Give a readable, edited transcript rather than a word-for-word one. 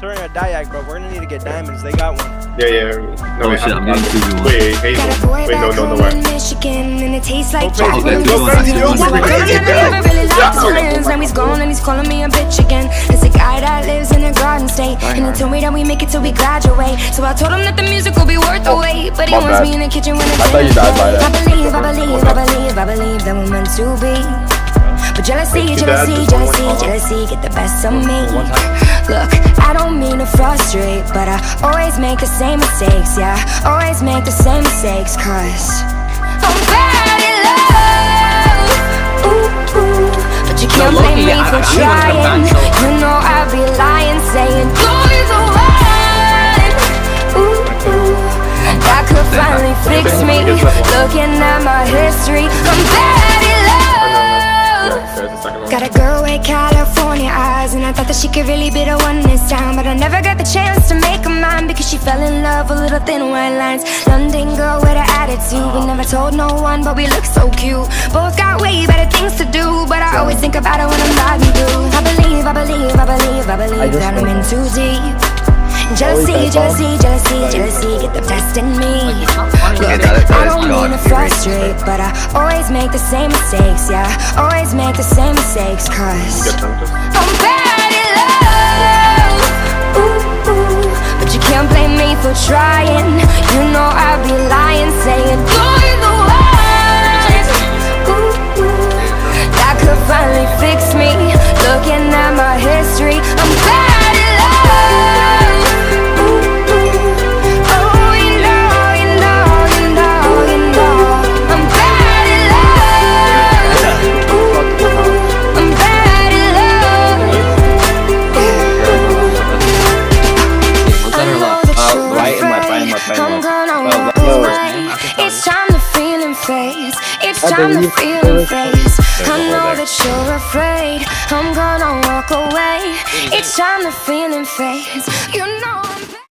throwing a Dyak, bro. We're gonna need to get diamonds. They got one. Yeah. No, oh, shit, I'm getting 2v1. Wait, no. And he's gone and he's calling me a bitch again. It's a guy that lives in a garden state. And he told me that we make it till we graduate. So I told him that the music will be worth the wait. But he wants me in the kitchen when I thought you died by that. I believe that we're meant to be. But jealousy get the best of me. Look, I don't mean to frustrate, but I always make the same mistakes. Yeah, always make the same mistakes, cause I'm bad in love. But you can't blame me for trying. You know I'd be lying, saying go either way. That could finally fix me. Looking at my history, I'm bad in love. Got a girl with California eyes, and I thought that she could really be the one this time. But I never got the chance to make her mine, because she fell in love with little thin white lines. London girl with an attitude, we never told no one, but we look so cute. Both got way better things to do, but I always think about it when I'm driving through. I believe that I'm in too deep. Jealousy get the best in me. Look, I don't mean to frustrate, but I always make the same mistakes. Yeah, always make the same mistakes, cause I'm bad in love. But you can't blame me for trying. You know I'd be lying, saying go either way. That could finally fix me. Looking at my history, I'm bad in love. It's time to feel in face. I know that you're afraid. I'm gonna walk away. It's time to feel in face. You know I'm